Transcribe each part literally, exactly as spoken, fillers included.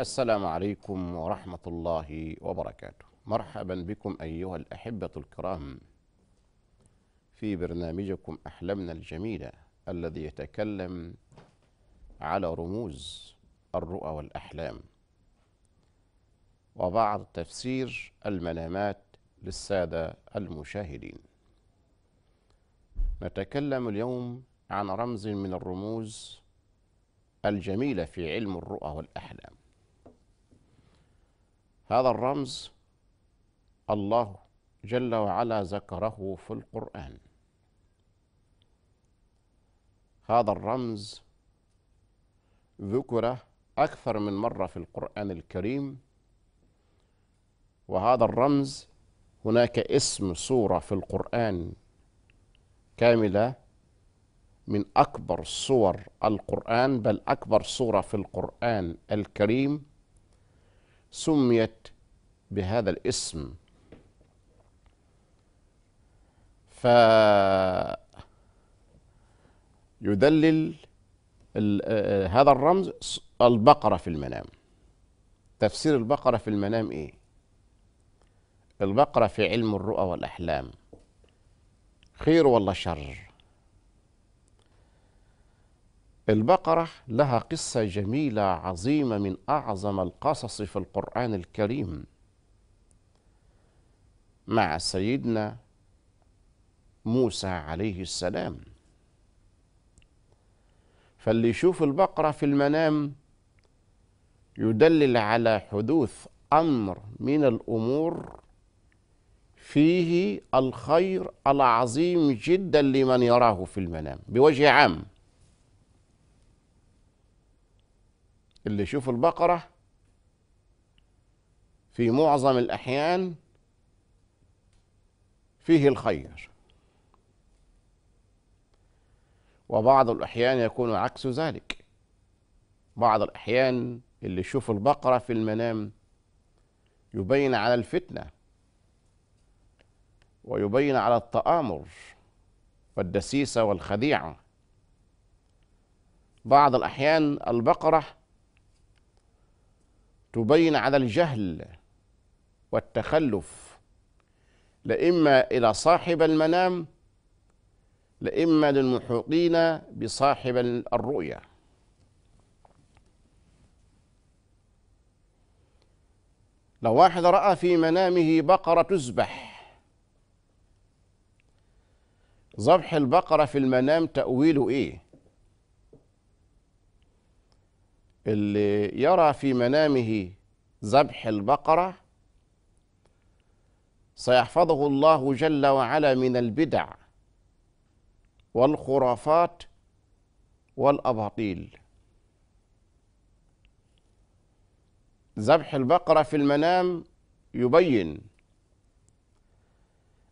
السلام عليكم ورحمة الله وبركاته. مرحبا بكم أيها الأحبة الكرام في برنامجكم أحلامنا الجميلة الذي يتكلم على رموز الرؤى والأحلام وبعض تفسير المنامات للسادة المشاهدين. نتكلم اليوم عن رمز من الرموز الجميلة في علم الرؤى والأحلام. هذا الرمز الله جل وعلا ذكره في القرآن. هذا الرمز ذكره أكثر من مرة في القرآن الكريم، وهذا الرمز هناك اسم سورة في القرآن كاملة من أكبر سور القرآن، بل أكبر سورة في القرآن الكريم سميت بهذا الاسم. فيدلل هذا الرمز البقرة في المنام. تفسير البقرة في المنام إيه؟ البقرة في علم الرؤى والأحلام خير ولا شر؟ البقرة لها قصة جميلة عظيمة من أعظم القصص في القرآن الكريم مع سيدنا موسى عليه السلام. فاللي يشوف البقرة في المنام يدلل على حدوث أمر من الأمور فيه الخير العظيم جدا لمن يراه في المنام بوجه عام. اللي يشوف البقرة في معظم الأحيان فيه الخير، وبعض الأحيان يكون عكس ذلك. بعض الأحيان اللي يشوف البقرة في المنام يبين على الفتنة ويبين على التآمر والدسيسة والخديعة. بعض الأحيان البقرة تبين على الجهل والتخلف، لإما إلى صاحب المنام لإما للمحوطين بصاحب الرؤيا. لو واحد رأى في منامه بقرة تذبح، ذبح البقرة في المنام تأويله إيه؟ اللي يرى في منامه ذبح البقرة سيحفظه الله جل وعلا من البدع والخرافات والأباطيل. ذبح البقرة في المنام يبين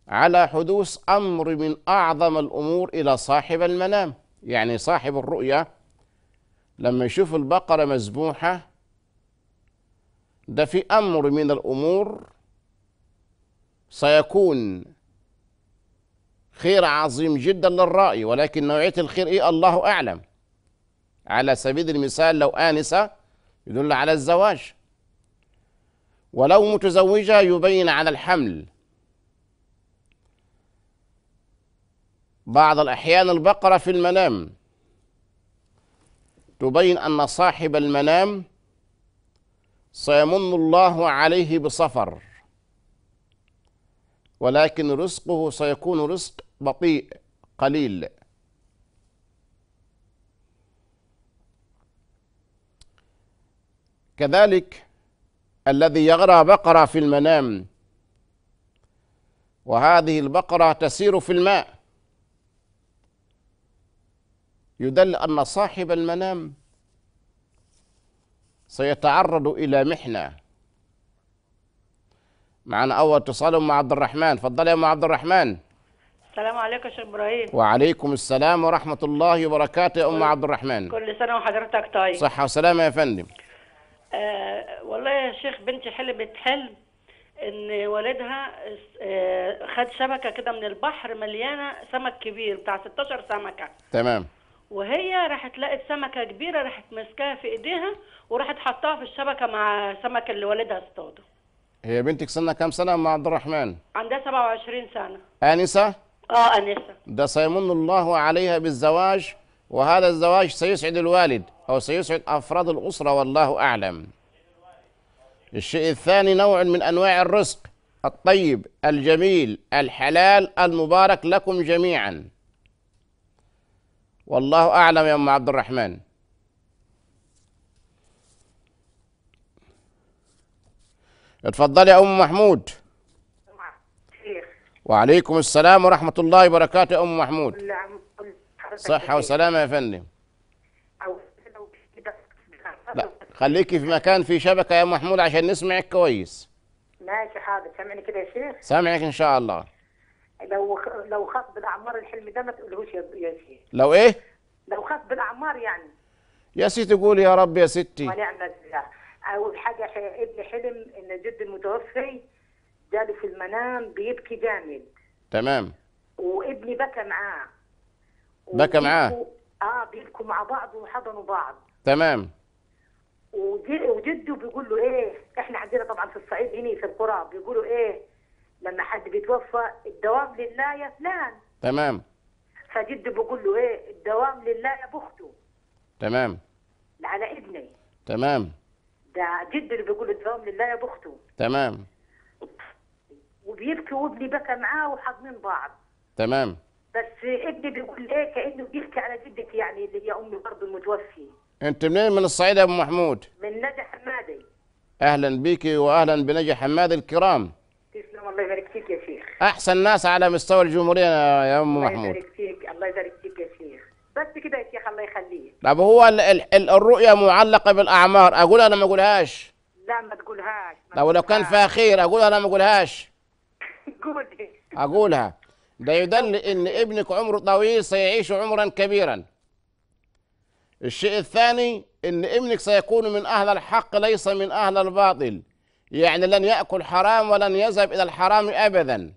على حدوث أمر من أعظم الأمور إلى صاحب المنام. يعني صاحب الرؤيا لما يشوف البقرة مذبوحة ده في أمر من الأمور سيكون خير عظيم جدا للرأي، ولكن نوعية الخير إيه الله أعلم. على سبيل المثال لو آنسة يدل على الزواج، ولو متزوجة يبين على الحمل. بعض الأحيان البقرة في المنام تبين أن صاحب المنام سيمن الله عليه بسفر، ولكن رزقه سيكون رزق بطيء قليل. كذلك الذي يرى بقرة في المنام وهذه البقرة تسير في الماء يدل أن صاحب المنام سيتعرض إلى محنة. معنا أول اتصال مع عبد الرحمن. تفضل يا أم عبد الرحمن. السلام عليكم يا شيخ إبراهيم. وعليكم السلام ورحمة الله وبركاته يا أم عبد الرحمن. كل سنة وحضرتك طيب. صحة وسلامة يا فندم. آه والله يا شيخ بنتي حلمت حلم إن والدها آه خد شبكة كده من البحر مليانة سمك كبير بتاع ستاشر سمكة. تمام. وهي راحت لقت سمكه كبيره، راحت ماسكاها في ايديها وراحت حطاها في الشبكه مع سمك اللي والدها اصطاده. هي بنتك سنه كام سنه مع عبد الرحمن؟ عندها سبعة وعشرين سنه. انسه؟ اه انسه. ده سيمن الله عليها بالزواج، وهذا الزواج سيسعد الوالد او سيسعد افراد الاسره والله اعلم. الشيء الثاني نوع من انواع الرزق الطيب الجميل الحلال المبارك لكم جميعا. والله أعلم يا أم عبد الرحمن. اتفضلي يا أم محمود. وعليكم السلام ورحمة الله وبركاته يا أم محمود. صحة وسلامة يا فندم. لا خليكي في مكان في شبكة يا أم محمود عشان نسمعك كويس. ماشي حاضر، سامعني كده يا شيخ؟ سامعك إن شاء الله. لو لو خاص بالاعمار الحلم ده ما تقولهوش يا سيدي. لو ايه؟ لو خاص بالاعمار يعني يا سيدي تقول يا رب يا ستي ونعم بالله. اول حاجه ابن حلم ان جد المتوفي جاله في المنام بيبكي جامد. تمام. وابني بكى معاه. بكى معاه؟ اه بيبكوا مع بعض وحضنوا بعض. تمام. وجده بيقول له ايه؟ احنا عندنا طبعا في الصعيد هنا في القرى بيقولوا ايه؟ لما حد بيتوفى الدوام لله يا فلان. تمام. فجده بيقول له ايه؟ الدوام لله يا بخته. تمام. على ابني. تمام. ده جده اللي بيقول الدوام لله يا بخته. تمام. وبيبكي وابني بكى معاه وحاضنين بعض. تمام. بس ابني بيقول ايه؟ كانه بيحكي على جدتي يعني اللي هي امي برضه المتوفي. انت منين؟ من الصعيد يا ابو محمود؟ من نجا حمادي. اهلا بيكي واهلا بنجا حمادي الكرام. الله يبارك فيك يا شيخ. أحسن ناس على مستوى الجمهورية يا أم محمود. الله يبارك فيك، الله يبارك فيك يا شيخ. بس كده يا شيخ الله يخليك. طب هو ال ال الرؤية معلقة بالأعمار، أقول أنا ما أقولهاش؟ لا ما تقولهاش. لو لو كان فيها خير أقول أنا ما أقولهاش. قولي. أقولها. ده يدل إن ابنك عمره طويل سيعيش عمرا كبيرا. الشيء الثاني إن ابنك سيكون من أهل الحق ليس من أهل الباطل. يعني لن يأكل حرام ولن يذهب إلى الحرام أبدا.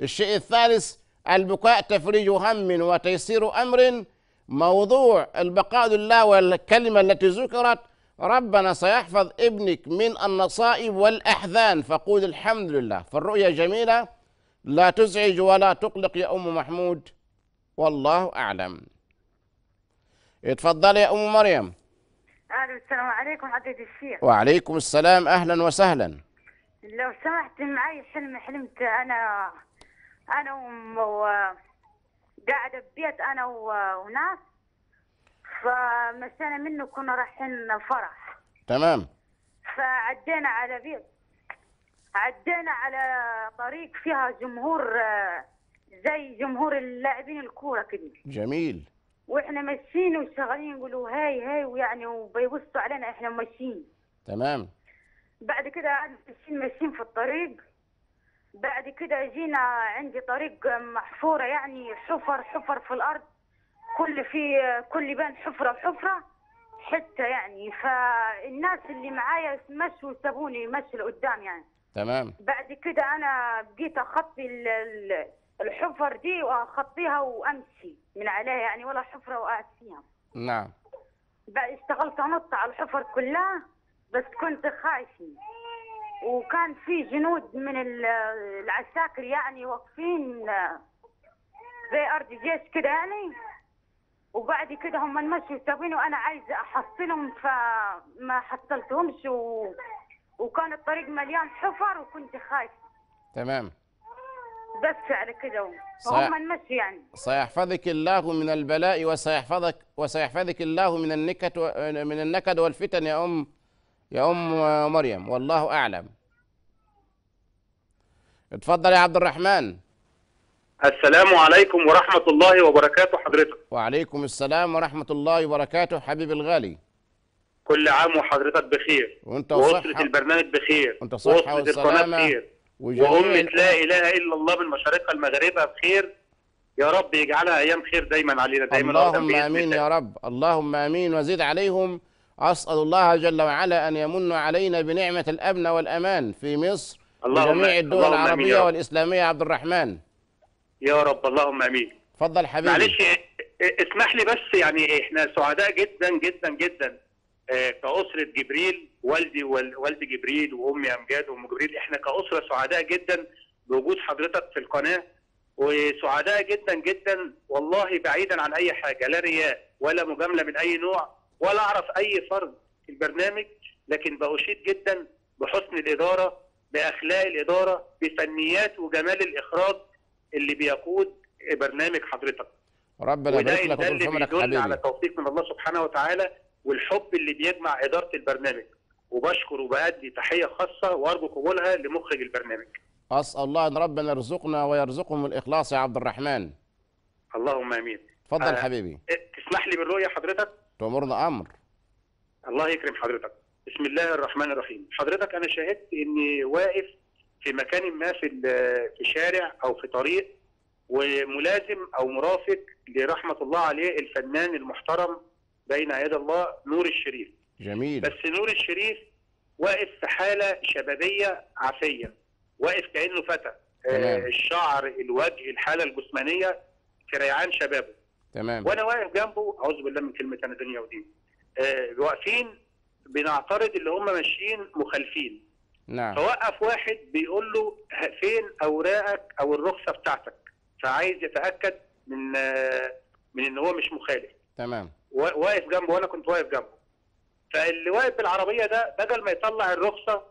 الشيء الثالث البكاء تفريج هم وتيسير أمر. موضوع البقاء لله والكلمة التي ذكرت، ربنا سيحفظ ابنك من النصائب والأحزان فقول الحمد لله. فالرؤية جميلة لا تزعج ولا تقلق يا أم محمود والله أعلم. اتفضلي يا أم مريم. أهلا السلام عليكم حضرة الشيخ. وعليكم السلام أهلا وسهلا. لو سمحت معي حلم حلمت أنا أنا و قاعدة ببيت أنا وناس، فمشينا منه كنا رايحين فرح. تمام. فعدينا على بيت عدينا على طريق فيها جمهور زي جمهور اللاعبين الكورة كده. جميل. واحنا ماشيين وشغالين يقولوا هاي هاي ويعني وبيبصوا علينا احنا ماشيين. تمام. بعد كده قعدنا ماشيين ماشيين في الطريق، بعد كده جينا عندي طريق محفوره يعني حفر حفر في الارض، كل في كل بان حفره وحفره حته يعني، فالناس اللي معايا مشوا سابوني مشي لقدام يعني. تمام. بعد كده انا بقيت اخطي ال الحفر دي واخطيها وامشي من عليها يعني ولا حفره وقعت فيها. نعم. بقى اشتغلت انط على الحفر كلها بس كنت خايفه، وكان في جنود من العساكر يعني واقفين زي ارض جيش كده يعني، وبعد كده هم مشوا سابوني وانا عايزه احصلهم فما حصلتهمش و... وكان الطريق مليان حفر وكنت خايفه. تمام. بس على كده هم نمشي يعني. سيحفظك الله من البلاء وسيحفظك وسيحفظك الله من النكد من النكد والفتن يا ام يا ام مريم والله اعلم. اتفضل يا عبد الرحمن. السلام عليكم ورحمه الله وبركاته حضرتك. وعليكم السلام ورحمه الله وبركاته حبيبي الغالي. كل عام وحضرتك بخير وانت واسره البرنامج بخير وانت واسره القناه بخير وأمة لا إله إلا الله بالمشارقة المغربة بخير. يا رب يجعلها أيام خير دايما علينا دايما. اللهم آمين يا رب، اللهم آمين وزد عليهم. أسأل الله جل وعلا أن يمن علينا بنعمة الأمن والأمان في مصر وجميع الدول العربية والإسلامية. عبد الرحمن يا رب اللهم آمين. اتفضل حبيبي. معلش اسمح لي بس، يعني احنا سعداء جدا جدا جدا كأسرة جبريل، والدي ووالد جبريل وامي امجاد وام جبريل، احنا كأسرة سعداء جدا بوجود حضرتك في القناة، وسعداء جدا جدا والله بعيدا عن اي حاجة، لا رياء ولا مجاملة من اي نوع، ولا اعرف اي فرد في البرنامج، لكن بأشيد جدا بحسن الإدارة، بأخلاق الإدارة، بفنيات وجمال الإخراج اللي بيقود برنامج حضرتك. ربنا يبارك لك ويديم عمرك حبيبي، على توفيق من الله سبحانه وتعالى والحب اللي بيجمع إدارة البرنامج، وبشكر وبأدي تحية خاصة وأرجو قبولها لمخرج البرنامج. أسأل الله أن ربنا يرزقنا ويرزقهم الإخلاص يا عبد الرحمن. اللهم آمين. اتفضل آه حبيبي. تسمح لي بالرؤية حضرتك؟ تأمرنا أمر. الله يكرم حضرتك. بسم الله الرحمن الرحيم. حضرتك أنا شاهدت إني واقف في مكان ما في في شارع أو في طريق، وملازم أو مرافق لرحمة الله عليه الفنان المحترم بين يد الله نور الشريف. جميل. بس نور الشريف واقف في حالة شبابية عافية، واقف كأنه فتى. تمام. الشعر، الوجه، الحالة الجسمانية في ريعان شبابه. تمام. وأنا واقف جنبه، أعوذ بالله من كلمة أنا دنيا ودين، أه واقفين بنعترض اللي هم ماشيين مخالفين. نعم. فوقف واحد بيقول له فين اوراقك او الرخصه بتاعتك، فعايز يتاكد من من ان هو مش مخالف. تمام. واقف جنبه وانا كنت واقف جنبه، فاللي واقف بالعربيه ده بدل ما يطلع الرخصه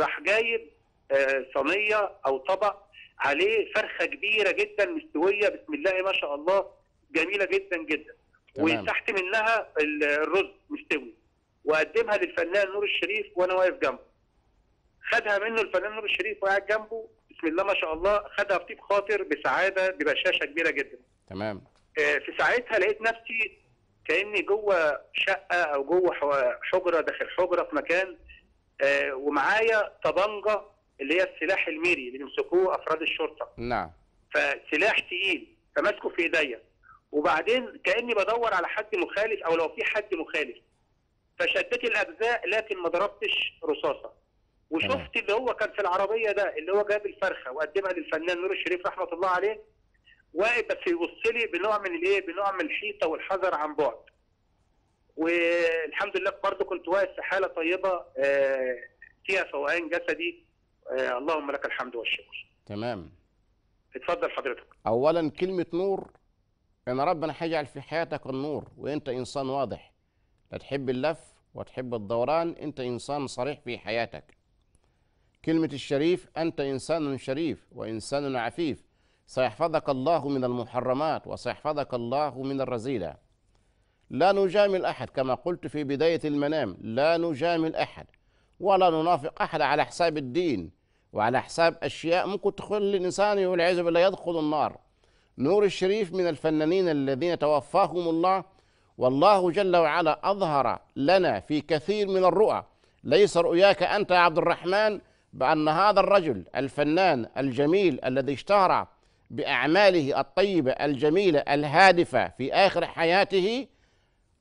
راح جايب صينيه او طبق عليه فرخه كبيره جدا مستويه، بسم الله ما شاء الله، جميله جدا جدا. تمام. وتحت منها الرز مستوي، وقدمها للفنان نور الشريف وانا واقف جنبه. خدها منه الفنان نور الشريف وقاعد جنبه، بسم الله ما شاء الله، خدها بطيب خاطر، بسعاده، ببشاشه كبيره جدا. تمام. آه في ساعتها لقيت نفسي كاني جوه شقه او جوه حجره داخل حجره في مكان، آه ومعايا طبنجه اللي هي السلاح الميري اللي بيمسكوه افراد الشرطه. نعم. فسلاح تقيل فماسكه في ايديا، وبعدين كاني بدور على حد مخالف او لو في حد مخالف. فشدت الاجزاء لكن ما ضربتش رصاصه. وشفت اللي هو كان في العربيه ده اللي هو جاب الفرخه وقدمها للفنان نور الشريف رحمه الله عليه، واقف بس يبص لي بنوع من الايه؟ بنوع من الحيطه والحذر عن بعد. والحمد لله برضه كنت واقف في حاله طيبه فيها فوقان جسدي، اللهم لك الحمد والشكر. تمام. اتفضل حضرتك. اولا كلمه نور، ان ربنا هيجعل في حياتك النور، وانت انسان واضح، لا تحب اللف وتحب الدوران، انت انسان صريح في حياتك. كلمة الشريف، أنت إنسان شريف وإنسان عفيف، سيحفظك الله من المحرمات وسيحفظك الله من الرذيلة. لا نجامل أحد كما قلت في بداية المنام، لا نجامل أحد ولا ننافق أحد على حساب الدين وعلى حساب أشياء ممكن تخلي الإنسان والعياذ بالله يدخل النار. نور الشريف من الفنانين الذين توفاهم الله، والله جل وعلا أظهر لنا في كثير من الرؤى، ليس رؤياك أنت يا عبد الرحمن، بأن هذا الرجل الفنان الجميل الذي اشتهر بأعماله الطيبة الجميلة الهادفة في آخر حياته،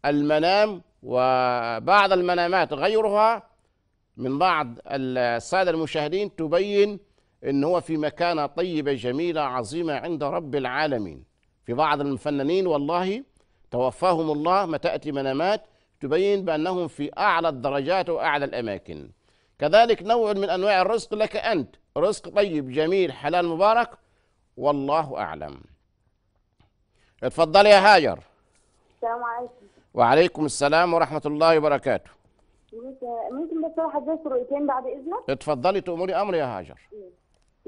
المنام وبعض المنامات غيرها من بعض السادة المشاهدين تبين أنه هو في مكانة طيبة جميلة عظيمة عند رب العالمين. في بعض المفننين والله توفاهم الله ما تأتي منامات تبين بأنهم في أعلى الدرجات وأعلى الأماكن. كذلك نوع من أنواع الرزق لك أنت، رزق طيب جميل حلال مبارك، والله أعلم. اتفضلي يا هاجر. السلام عليكم. وعليكم السلام ورحمة الله وبركاته. ممكن بس أروح أدرس رؤيتين بعد إذنك؟ اتفضلي تأمري أمر يا هاجر.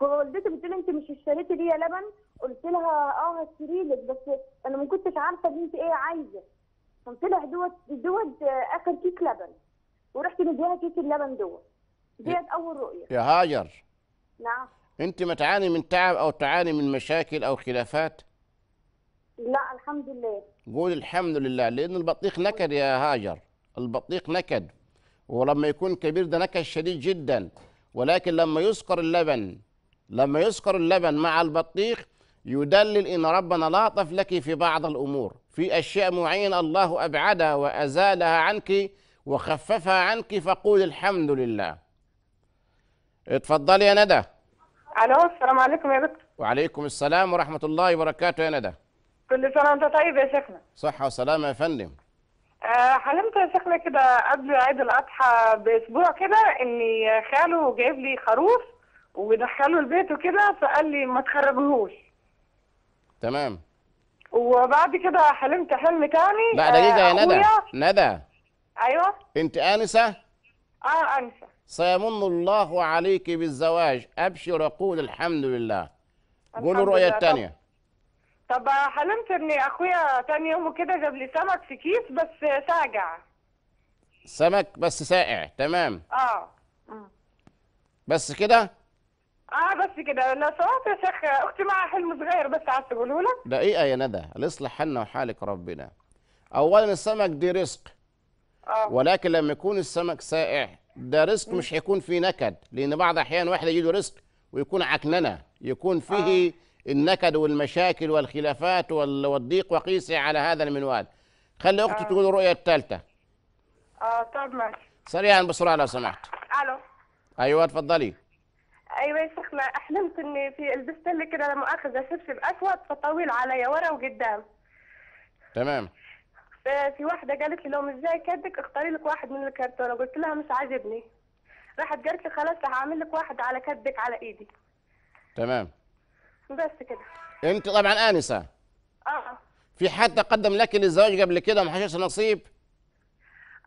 فوالدتي بتقول لي انت مش اشتريتي ليه يا لبن؟ قلت لها اه هشتري لك، بس انا ما كنتش عارفه بنتي ايه عايزه. قلت لها دوت دوت اخر كيس لبن، ورحت مديها كيس اللبن دوت. ديت اول رؤيه يا هاجر. نعم. انت ما تعاني من تعب او تعاني من مشاكل او خلافات؟ لا الحمد لله. قول الحمد لله، لأن البطيخ نكد يا هاجر، البطيخ نكد، ولما يكون كبير ده نكد شديد جدا، ولكن لما يسكر اللبن، لما يسكر اللبن مع البطيخ يدلل إن ربنا لطف لك في بعض الأمور، في أشياء معينة الله أبعدها وأزالها عنك وخففها عنك، فقول الحمد لله. اتفضلي يا ندى. الو السلام عليكم يا دكتور. وعليكم السلام ورحمة الله وبركاته يا ندى. كل سنة وأنت طيب يا شيخنا. صحة وسلامة يا فندم. أه حلمت يا شيخنا كده قبل عيد الأضحى بأسبوع كده إني خاله جايب لي خروف ودخله البيت وكده، فقال لي ما تخرجهوش. تمام. وبعد كده حلمت حلم تاني. لا دقيقة يا ندى. ندى. أيوه. أنت آنسة؟ أه آنسة. سيمن الله عليك بالزواج، أبشر قول الحمد لله. قولوا الرؤية الثانية. طب حلمت ان اخويا تاني يوم كده جاب لي سمك في كيس بس ساجع. سمك بس سائع. تمام. اه بس كده؟ اه بس كده. لو سمحت يا شيخ اختي معها حلم صغير بس عايز تقوله لك. دقيقه يا ندى، يصلح حالنا وحالك ربنا. اولا السمك دي رزق، اه ولكن لما يكون السمك سائع ده رزق مش هيكون فيه نكد، لان بعض الاحيان واحد يجي له رزق ويكون عكننه، يكون فيه آه. النكد والمشاكل والخلافات والضيق وقيسه على هذا المنوال. خلي اختي آه. تقول الرؤيه الثالثه. اه طب ماشي. سريعا بسرعه لو سمحت. الو. ايوه اتفضلي. ايوه يا شيخنا احلمت اني في لبست لي كده لا مؤاخذه شبشب اسود فطويل عليا ورا وقدام. تمام. في واحده قالت لي لو مش زي كدك اختاري لك واحد من الكرتونه، قلت لها مش عاجبني. راحت قالت لي خلاص هعمل لك واحد على كدك على ايدي. تمام. بس كده. انت طبعا انسه. اه. في حد تقدم لك للزواج قبل كده ما حشش نصيب؟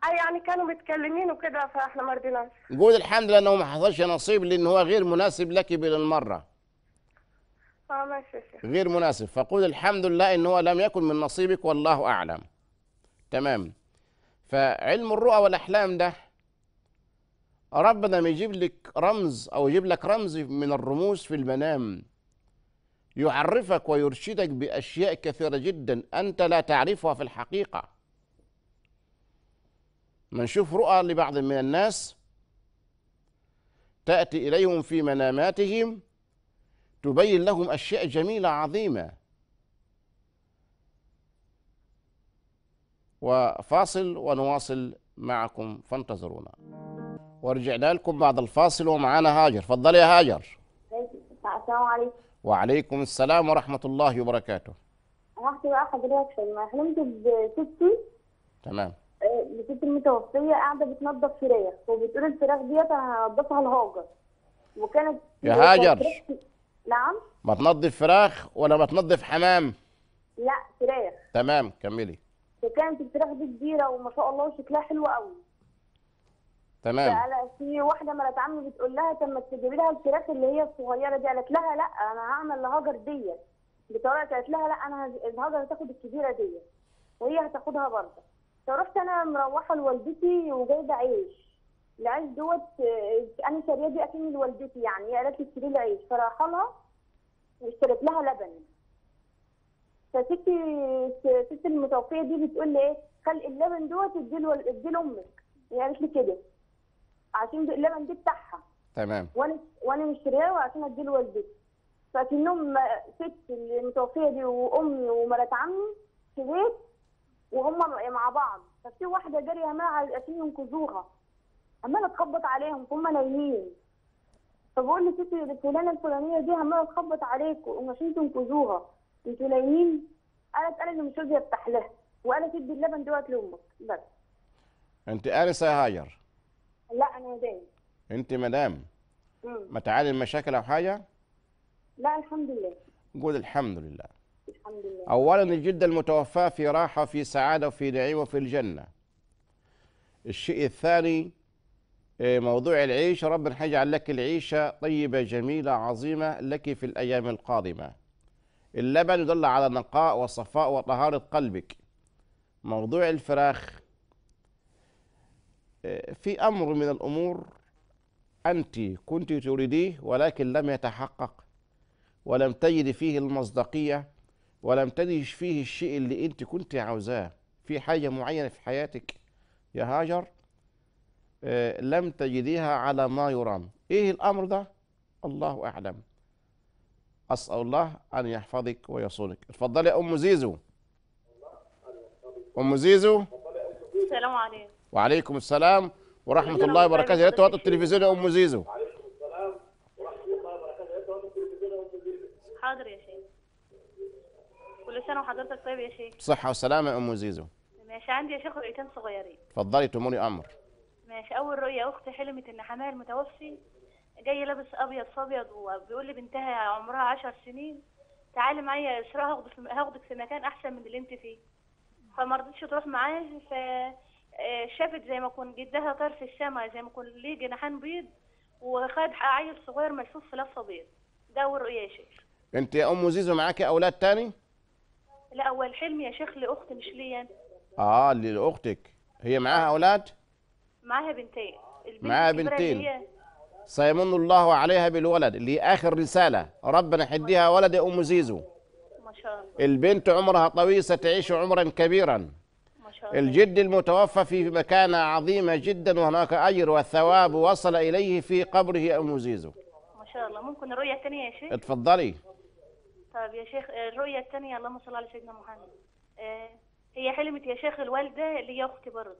اه يعني كانوا متكلمين وكده فاحنا ما رضيناش. قول الحمد لله انه ما حصلش نصيب، لان هو غير مناسب لك بالمره. اه ماشي يا شيخ. غير مناسب، فقول الحمد لله ان هو لم يكن من نصيبك والله اعلم. تمام. فعلم الرؤى والاحلام ده ربنا ما يجيب لك رمز او يجيب لك رمز من الرموز في المنام، يعرفك ويرشدك بأشياء كثيرة جدا أنت لا تعرفها في الحقيقة. منشوف رؤى لبعض من الناس تأتي إليهم في مناماتهم تبين لهم أشياء جميلة عظيمة. وفاصل ونواصل معكم فانتظرونا، ورجعنا لكم بعد الفاصل ومعانا هاجر. اتفضلي يا هاجر. السلام عليكم. وعليكم السلام ورحمة الله وبركاته. رحت بقى حضرتك لما حلمت بستي. تمام. بستي المتوفية قاعدة بتنظف فراخ وبتقول الفراخ ديت أنا هنضفها لهاجر. وكانت يا هاجر. نعم. بتنظف فراخ ولا بتنظف حمام؟ لا فراخ. تمام كملي. وكانت الفراخ دي كبيرة وما شاء الله وشكلها حلو قوي. تمام. في واحده مرات عمي بتقول لها طب ما تجيبي لها الفراخ اللي هي الصغيره دي، قالت لها لا انا هعمل لهاجر ديت بطريقه، قالت لها لا انا هاجر هتاخد الكبيره ديت وهي هتاخدها برضه. فرحت انا مروحه لوالدتي وجايبه عيش، العيش دوت انا شاريه دي اكيد لوالدتي يعني، هي قالت لي اشتري لي عيش، فراح لها واشتريت لها لبن. فستي ست المتوفيه دي بتقول لي ايه خلي اللبن دوت اديله ادي لامك، هي قالت لي كده عشان دي اللبن دي بتاعها. تمام. وانا وانا مشترياه وعشان اديه لوالدتي. فكنهم ست المتوفيه دي وامي ومرات عمي في بيت وهم مع بعض، ففي واحده جاريه معاها عشان ينقذوها. عماله تخبط عليهم هم نايمين. فبقول لستي الفلانه الفلانيه دي عماله تخبط عليكم عشان تنقذوها، انتوا نايمين؟ قالت انا اللي مش راضيه افتح لها، وقالت ادي اللبن دوت لامك بس. انت آنسة يا هاجر. لا انا مدام. انت مدام. امم ما تعالي المشاكل او حاجه؟ لا الحمد لله. قول الحمد لله. الحمد لله. اولا الجده المتوفاه في راحه وفي سعاده وفي نعيم وفي الجنه. الشيء الثاني موضوع العيش، ربنا هيجعل لك العيشه طيبه جميله عظيمه لك في الايام القادمه. اللبن يدل على نقاء وصفاء وطهاره قلبك. موضوع الفراخ في أمر من الأمور أنت كنت تريديه ولكن لم يتحقق ولم تجد فيه المصداقية ولم تجد فيه الشيء اللي انت كنت عاوزاه، في حاجه معينه في حياتك يا هاجر آه لم تجديها على ما يرام. ايه الامر ده؟ الله اعلم. اسال الله ان يحفظك ويصونك. اتفضلي يا ام زيزو. ام زيزو السلام عليكم. وعليكم السلام ورحمه الله وبركاته. يا توطي التلفزيون يا ام زيزو. وعليكم السلام ورحمه الله وبركاته. يا توطي التلفزيون يا ام زيزو. حاضر يا شيخ. كل سنه وحضرتك طيب يا شيخ. صحه وسلامه يا ام زيزو. ماشي. عندي يا شيخ رؤيتين صغيرين. اتفضلي تؤمري امر. ماشي. اول رؤيه اختي حلمت ان حماها المتوفي جاي لابس ابيض صبيض وبيقول لي بنتها عمرها عشر سنين تعالي معايا يا اسراء هاخدك في مكان احسن من اللي انت فيه. فما رضتش تروح معاه، ف شافت زي ما كان جدها طار في السماء زي ما كان ليه جناحان بيض وخد عيل صغير ملفوف في لفه بيض. ده اول رؤيه يا شيخ. انت يا ام زيزو معاكي اولاد تاني؟ لا، اول حلم يا شيخ لاختي مش ليا. اه لاختك. هي معاها اولاد؟ معاها بنتين. معاها بنتين. سيمن الله عليها بالولد، اللي اخر رساله ربنا يحديها ولد يا ام زيزو. ما شاء الله. البنت عمرها طويل ستعيش عمرا كبيرا. الجد المتوفى في مكانة عظيمة جدا، وهناك أجر والثواب وصل إليه في قبره يا أم زيزو. ما شاء الله. ممكن الرؤية الثانية يا شيخ؟ اتفضلي. طيب يا شيخ الرؤية الثانية اللهم صل على سيدنا محمد. آه هي حلمت يا شيخ الوالدة اللي هي أختي برضه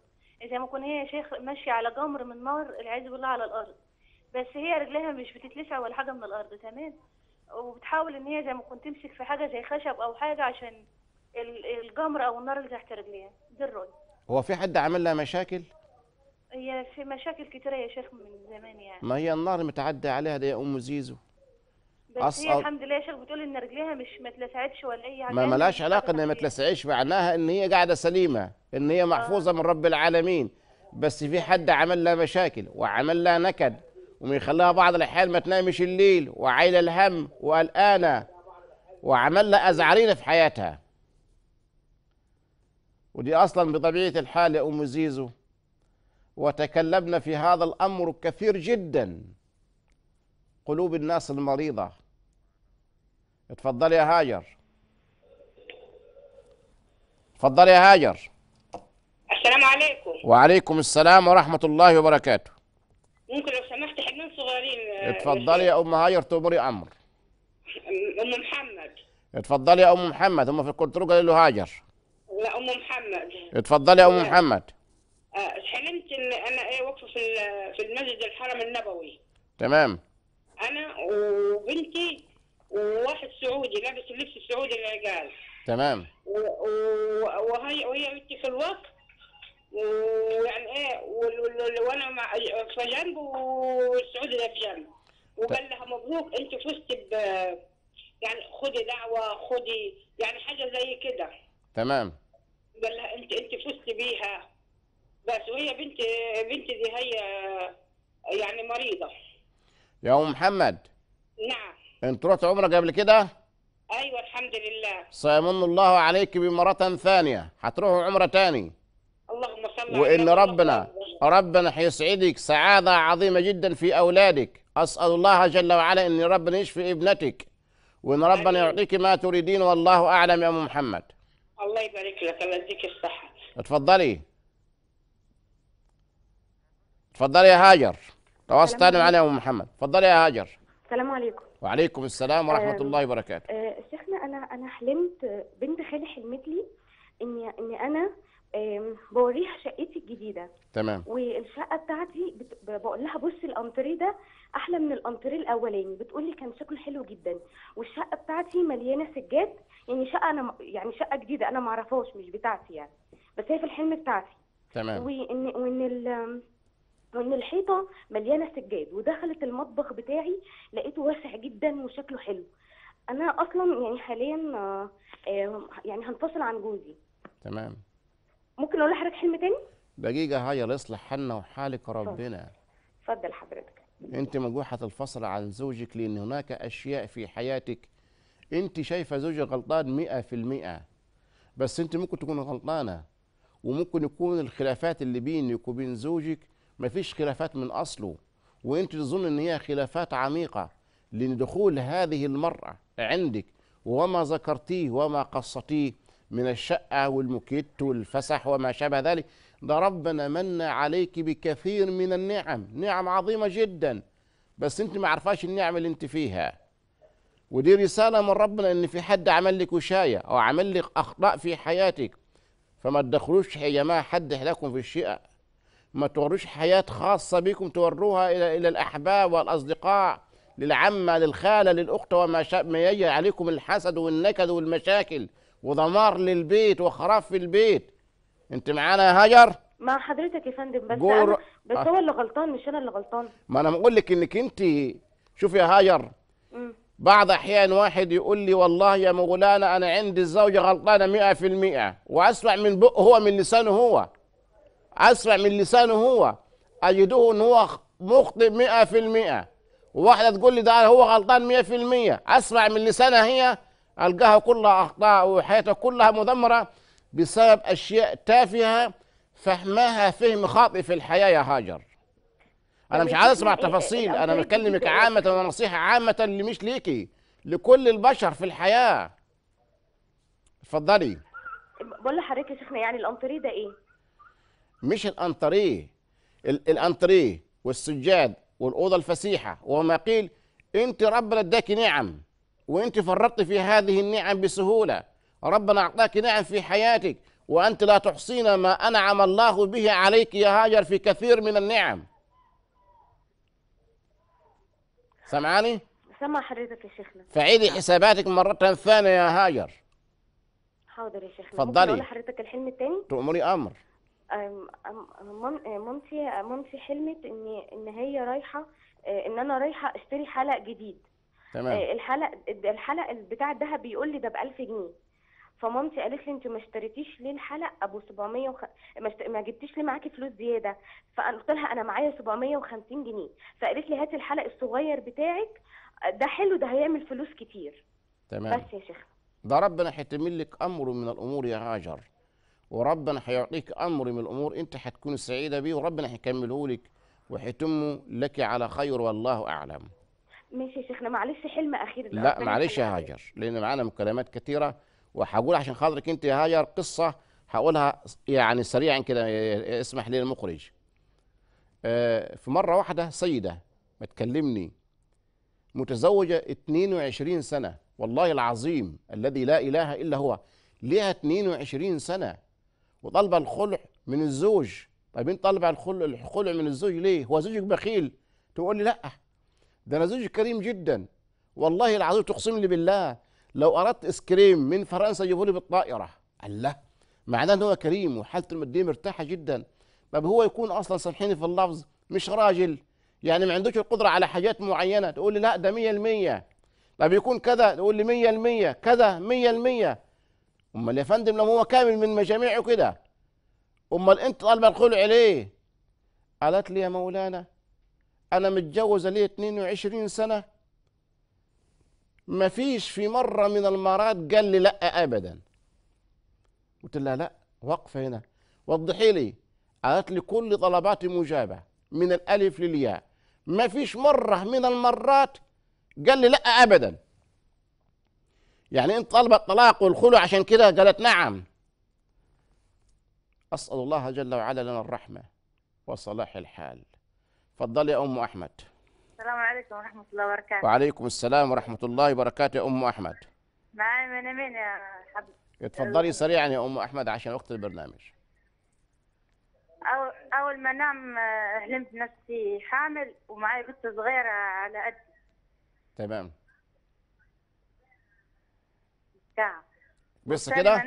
زي ما كون هي يا شيخ ماشية على جمر من نار العياذ بالله على الأرض، بس هي رجلها مش بتتلسع ولا حاجة من الأرض تمام، وبتحاول إن هي زي ما كون تمسك في حاجة زي خشب أو حاجة عشان الجمر او النار اللي تحت رجليها. دي الرؤيه. هو في حد عامل لها مشاكل؟ هي في مشاكل كتيره يا شيخ من زمان يعني. ما هي النار متعدي عليها ده يا ام زيزو. بس أص... هي الحمد لله يا شيخ بتقول ان رجليها مش ما اتلسعتش ولا اي حاجه. ما مالهاش علاقه انها ما اتلسعتش، معناها ان هي قاعده سليمه، ان هي محفوظه آه. من رب العالمين، بس في حد عمل لها مشاكل وعمل لها نكد وميخليها بعض الاحيان ما تنامش الليل وعايله الهم وقلقانه وعمل لها ازعريره في حياتها. ودي أصلا بطبيعة الحال يا أم زيزو، وتكلمنا في هذا الأمر كثير جدا، قلوب الناس المريضة. اتفضلي يا هاجر. اتفضلي يا هاجر. السلام عليكم. وعليكم السلام ورحمة الله وبركاته. ممكن لو سمحت حلمين صغيرين. اتفضلي يا أم هاجر تؤمري أمر. أم محمد. اتفضلي يا أم محمد. هم في الكنترول قالوا له هاجر. لا أم محمد. اتفضلي يا أم محمد. آه حلمت إن أنا إيه واقفة في في المسجد الحرم النبوي. تمام. أنا وبنتي وواحد سعودي لابس اللبس السعودي العقال. تمام. وهي وهي بنتي في الوقت ويعني إيه وأنا مع في جنب والسعودي ده في جنب. وقال لها مبروك أنت فزتي ب يعني خدي دعوة خدي يعني حاجة زي كده. تمام. قال لها انت انت فزت بيها بس، وهي بنت بنتي دي هي يعني مريضه. يا ام محمد. نعم. انت رحت عمره قبل كده؟ ايوه الحمد لله. سيمن الله عليك بمره ثانيه، هتروحوا عمره ثاني. اللهم صل على وان ربنا ربنا هيسعدك سعاده عظيمه جدا في اولادك، اسال الله جل وعلا ان ربنا يشفي ابنتك وان ربنا يعطيك ما تريدين والله اعلم يا ام محمد. الله يبارك لك، الله يديك الصحة. اتفضلي. اتفضلي يا هاجر. تواصل تاني معانا يا أم محمد. اتفضلي يا هاجر. السلام عليكم. وعليكم السلام ورحمة أه الله وبركاته. أه شيخنا أنا أنا حلمت بنت خالي حلمت لي إن إن أنا بوريها شقتي الجديدة. تمام. والشقة بتاعتي بقول لها بصي الأنتريه ده أحلى من الأنتريه الأولاني، بتقول لي كان شكله حلو جدا، والشقة بتاعتي مليانة سجاد، يعني شقة أنا يعني شقة جديدة أنا ما أعرفهاش مش بتاعتي يعني، بس هي في الحلم بتاعتي. تمام. وإن وإن ال وإن الحيطة مليانة سجاد، ودخلت المطبخ بتاعي لقيته واسع جدا وشكله حلو. أنا أصلا يعني حاليا يعني هنفصل عن جوزي. تمام. ممكن اقول لحضرتك حلم تاني؟ دقيقة هاي يصلح حالنا وحالك ربنا. اتفضل حضرتك. أنت مجروحة الفصل عن زوجك لأن هناك أشياء في حياتك أنت شايفة زوجك غلطان مئة في المئة، بس أنت ممكن تكون غلطانة، وممكن يكون الخلافات اللي بينك وبين زوجك مفيش خلافات من أصله، وأنت تظن إن هي خلافات عميقة، لأن دخول هذه المرأة عندك وما ذكرتيه وما قصتيه من الشقة والموكيت والفسح وما شابه ذلك، ده ربنا من عليك بكثير من النعم، نعم عظيمة جدا، بس انت ما عرفاش النعم اللي انت فيها. ودي رسالة من ربنا ان في حد عمل لك وشاية او عمل لك اخطاء في حياتك، فما تدخلوش يا جماعة حد لكم في الشقة، ما توروش حياة خاصة بكم، توروها الى الى الاحباب والاصدقاء، للعمة للخالة للاخت، وما يجي عليكم الحسد والنكد والمشاكل ودمار للبيت وخراب في البيت. انت معانا يا هاجر؟ مع حضرتك يا فندم، بس جور... بس هو اللي غلطان مش انا اللي غلطان. ما انا بقول لك انك انت، شوفي يا هاجر، امم بعض احيان واحد يقول لي والله يا مولانا انا عندي الزوجه غلطانه مئة في المئة، واسرع من بقه هو من لسانه، هو اسرع من لسانه هو، اجده ان هو مخطئ مئة في المئة. وواحده تقول لي ده هو غلطان مئة في المئة، اسرع من لسانها هي، القاها كلها اخطاء وحياتها كلها مدمره بسبب اشياء تافهه فهمها فهم خاطئ في الحياه يا هاجر. انا مش عايز اسمع تفاصيل، انا بكلمك عامه ونصيحه عامه اللي مش ليكي، لكل البشر في الحياه. اتفضلي. بقول لحضرتك يا شيخنا يعني الانتريه ده ايه؟ مش الانتريه، الانتريه والسجاد والاوضه الفسيحه وما قيل، انت ربنا اداكي نعم وانت فرطت في هذه النعم بسهوله، ربنا اعطاك نعم في حياتك وانت لا تحصين ما انعم الله به عليك يا هاجر في كثير من النعم. سمعاني؟ سمع حضرتك يا شيخنا. فعيدي حساباتك مرة ثانية يا هاجر. حاضر يا شيخنا. اتفضلي. ممكن أقول لحضرتك الحلم التاني؟ تؤمري أمر. مامتي مامتي حلمت إن إن هي رايحة، إن أنا رايحة أشتري حلق جديد. تمام. الحلق الحلق بتاع الذهب بيقول لي ده ب ألف جنيه. فمامتي قالت لي انت ما اشتريتيش ليه الحلق ابو سبعمية وخ... ما, اشت... ما جبتيش ليه معاكي فلوس زياده؟ فقلت لها انا معايا سبعمية وخمسين جنيه، فقالت لي هاتي الحلق الصغير بتاعك ده حلو، ده هيعمل فلوس كتير. تمام. بس يا شيخ ده ربنا هيتمل لك امر من الامور يا هاجر، وربنا هيعطيك امر من الامور انت هتكوني سعيده بيه، وربنا هيكمله لك وهيتمه لك على خير والله اعلم. ماشي يا شيخنا. معلش حلم اخير. لا معلش يا هاجر، لان معانا مكالمات كتيره وهقول عشان خاطرك انت يا هاجر قصه هقولها يعني سريعا كده، اسمح لي المخرج. في مره واحده سيده بتكلمني متزوجه اثنين وعشرين سنة، والله العظيم الذي لا اله الا هو، ليها اثنين وعشرين سنة وطالبه الخلع من الزوج. طيب انت طالبه الخلع من الزوج ليه؟ هو زوجك بخيل؟ تقول لي لا ده انا زوجي كريم جدا، والله العظيم تقسم لي بالله لو أردت إيس كريم من فرنسا يجيبوا لي بالطائرة. الله، معناه إن هو كريم وحالته المادية مرتاحة جدا. طب هو يكون أصلا سامحيني في اللفظ مش راجل، يعني ما عندوش القدرة على حاجات معينة. تقول لي لا ده مية المية. طب يكون كذا، تقول لي مية المية كذا، مية المية. أمال يا فندم لو هو كامل من مجاميعه كده، أمال أنت طالبة الخلع ليه؟ قالت لي يا مولانا أنا متجوزة ليه اثنين وعشرين سنة، ما فيش في مرة من المرات قال لي لأ أبدا. قلت لها لأ، واقفة هنا وضحي لي. قالت لي كل طلباتي مجابة من الألف للياء، ما فيش مرة من المرات قال لي لأ أبدا. يعني أنت طالبة الطلاق والخلع عشان كده؟ قالت نعم. أسأل الله جل وعلا لنا الرحمة وصلاح الحال. اتفضلي يا أم أحمد. السلام عليكم ورحمة الله وبركاته. وعليكم السلام ورحمة الله وبركاته يا أم أحمد. معايا من أمين يا حبيبي. اتفضلي سريعا يا أم أحمد عشان وقت البرنامج. أول أول ما نام حلمت نفسي حامل ومعايا بنت صغيرة على قدي. تمام. نعم. بس كده؟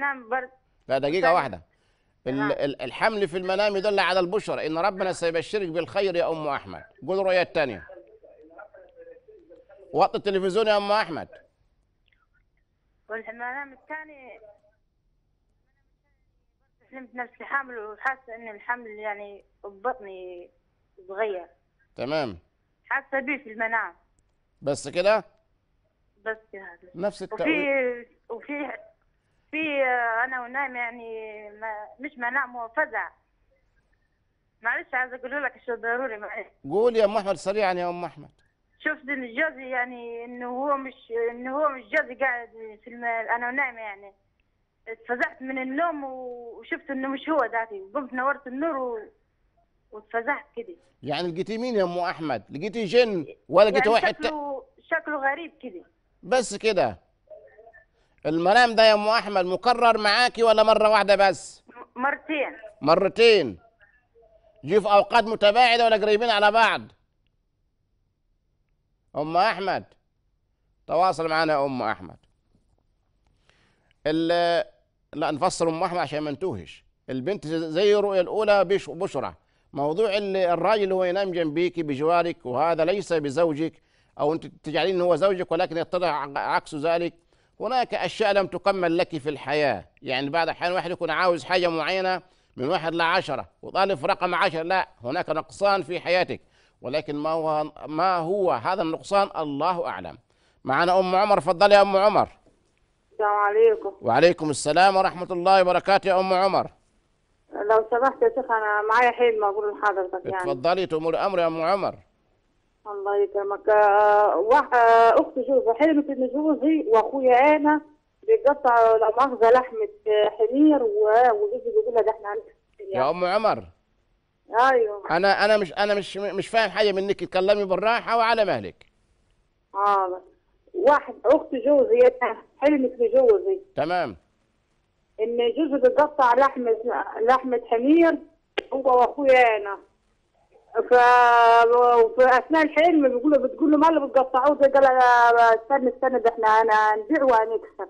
لا دقيقة واحدة. الحمل في المنام يدل على البشرى، إن ربنا سيبشرك بالخير يا أم أحمد. قول الرؤية الثانية. وقت التلفزيون يا أم أحمد. والمنام الثاني حلمت نفسي حامل وحاسة إن الحمل يعني ببطني صغير. تمام. حاسة بيه في المنام. بس كده؟ بس كده. نفس التأويل. وفي وفي في أنا ونايم يعني ما مش منام وفزع. معلش عايزة أقول لك شو ضروري معلش. قول يا أم أحمد سريعا يا أم أحمد. شفت الجوزي يعني انه هو مش انه هو مش جوزي قاعد في المال، انا نايمه يعني اتفزعت من النوم وشفت انه مش هو ذاتي، قمت نورت النور و... واتفزعت كده. يعني لقيتي مين يا ام احمد؟ لقيتي جن ولا لقيتي يعني واحد شكله ت... شكله غريب كده بس كده. المنام ده يا ام احمد مكرر معاكي ولا مره واحده بس؟ مرتين. مرتين جه في اوقات متباعده ولا قريبين على بعض؟ ام احمد تواصل معانا يا ام احمد. ال لا نفصل ام احمد عشان ما نتوهش. البنت زي الرؤيه الاولى بشرى. موضوع الراجل اللي هو ينام جنبيكي بجوارك وهذا ليس بزوجك او انت تجعلين انه هو زوجك ولكن يطلع عكس ذلك. هناك اشياء لم تكمل لك في الحياه، يعني بعد احيان واحد يكون عاوز حاجه معينه من واحد لعشره وطالب في رقم عشره، لا هناك نقصان في حياتك ولكن ما هو ما هو هذا النقصان الله اعلم. معنا ام عمر، اتفضلي يا ام عمر. السلام عليكم. وعليكم السلام ورحمه الله وبركاته يا ام عمر. لو سمحت يا شيخ انا معايا حلم اقول لحضرتك يعني. اتفضلي تؤمري امر يا ام عمر. الله يكرمك. واحد اخت جوزها حلمت ان جوزي واخويا انا بيقطعوا لا مؤاخذه لحمه حمير وجوزي بيقول لها ده احنا هنقطع يعني. يا ام عمر ايوه انا انا مش انا مش مش فاهم حاجه منك، تكلمي بالراحه وعلى مهلك. اه واحد اخت جوزي حلمت لجوزي تمام ان جوزي بيقطع لحمه لحمه حمير هو واخويا انا، ف وفي اثناء الحلم بيقولوا بتقول له ما اللي بتقطعوه ده، قال استنى استنى ده احنا هنبيع وهنكسب.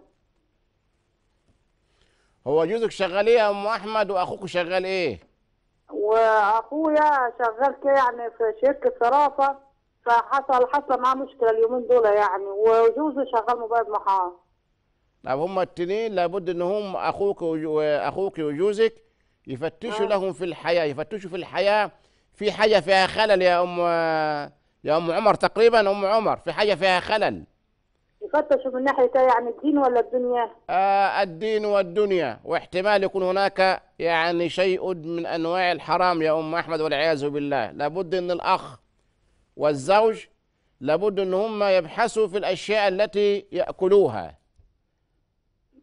هو جوزك شغال ايه يا ام احمد واخوك شغال ايه؟ واخويا شغال كده يعني في شركه صرافه، فحصل حصل معاه مشكله اليومين دول يعني، وجوزي شغال مبيض محار. طب هما التنين لابد ان هم اخوك واخوك وجوزك يفتشوا أه. لهم في الحياه، يفتشوا في الحياه في حاجة فيها خلل يا أم يا أم عمر. تقريبا أم عمر في حاجة فيها خلل. يفتشوا من ناحية يعني الدين ولا الدنيا؟ آه الدين والدنيا، واحتمال يكون هناك يعني شيء من أنواع الحرام يا أم أحمد والعياذ بالله. لابد أن الأخ والزوج لابد أن هم يبحثوا في الأشياء التي يأكلوها،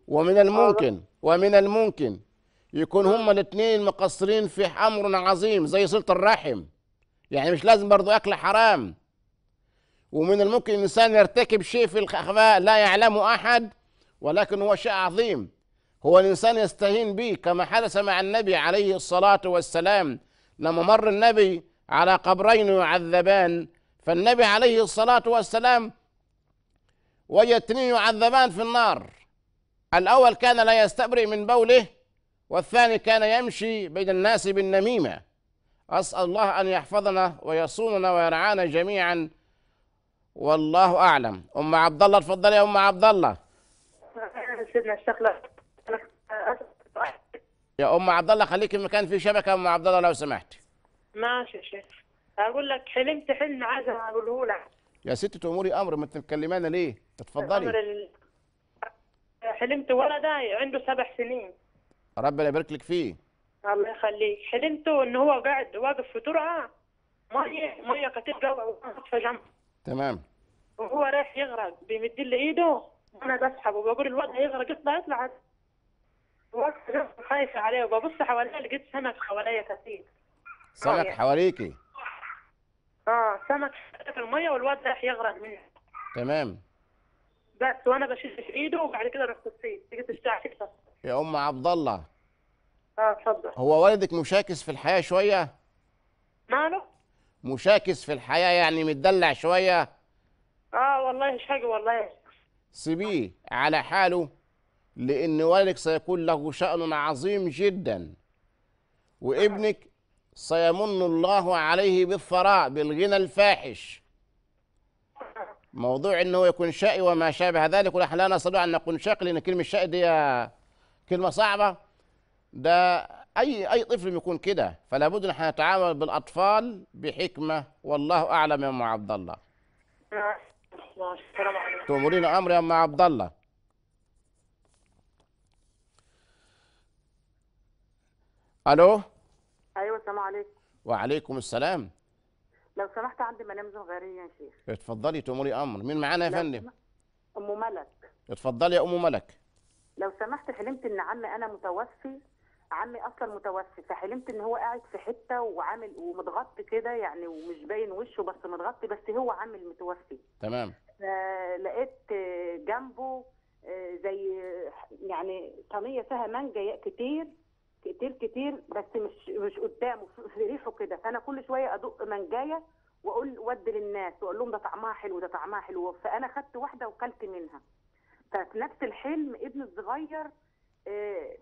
ومن الممكن ومن الممكن يكون هما الاثنين مقصرين في امر عظيم زي صله الرحم، يعني مش لازم برضو اكل حرام. ومن الممكن الانسان يرتكب شيء في الخفاء لا يعلمه احد ولكن هو شيء عظيم، هو الانسان يستهين به كما حدث مع النبي عليه الصلاه والسلام لما مر النبي على قبرين يعذبان، فالنبي عليه الصلاه والسلام وجد اثنين يعذبان في النار، الاول كان لا يستبرئ من بوله والثاني كان يمشي بين الناس بالنميمة. أسأل الله أن يحفظنا ويصوننا ويرعانا جميعا والله أعلم. أم عبد الله تفضلي يا أم عبد الله. سيدنا الشيخ يا أم عبد الله خليكي مكان في شبكة يا أم عبد الله لو سمحتي. ماشي يا شيخ. أقول لك حلمت حلم عايز أقوله لك. يا ستي تأمري أمر ما أنت مكلمانا ليه؟ اتفضلي. حلمت ولد عنده سبع سنين. ربنا يبارك لك فيه. الله يخليك. حلمته ان هو قاعد واقف في ترعه ميه ميه كتبقى واقفه جنبه. تمام. وهو رايح يغرق بيمد لي ايده وانا بسحبه وبقول الواد هيغرق اطلع اطلع. واقفه جنبه خايفه عليه وببص حواليا لقيت سمك حواليا كتير. سمك آه حواليكي؟ اه سمك في الميه والواد رايح يغرق مني. تمام. بس وانا بشد في ايده وبعد كده رحت اتصيد، لقيت الساعه ستة. يا أم عبد الله اه اتفضل. هو والدك مشاكس في الحياة شوية؟ ماله؟ مشاكس في الحياة يعني متدلع شوية؟ اه والله مش حاجة والله. سيبيه على حاله لأن والدك سيكون له شأن عظيم جدا، وابنك سيمن الله عليه بالثراء بالغنى الفاحش. موضوع أنه يكون شقي وما شابه ذلك، ونحن لا نستطيع أن نكون شقي لأن كلمة شقي دي كلمة صعبة، ده أي أي طفل بيكون كده، فلا بد نحن نتعامل بالأطفال بحكمة والله أعلم يا أم عبد الله. تأمرينا أمر يا أم عبد الله. ألو. أيوه السلام عليكم. وعليكم السلام. لو سمحت عندي منام زهريه يا شيخ. اتفضلي تؤمري امر. مين معانا يا فندم؟ ام ملك. اتفضلي يا ام ملك. لو سمحت، حلمت ان عمي انا متوفي، عمي اصلا متوفي، فحلمت ان هو قاعد في حته وعامل ومتغطي كده يعني، ومش باين وشه بس متغطي، بس هو عمي المتوفي. تمام. لقيت جنبه زي يعني صينيه فيها مانجا كتير كتير كتير، بس مش مش قدامه في ريحه كده، فانا كل شويه ادق منجايه واقول ود للناس واقول لهم ده طعمها حلو، ده طعمها حلو، فانا خدت واحده وكلت منها. ففي نفس الحلم ابني الصغير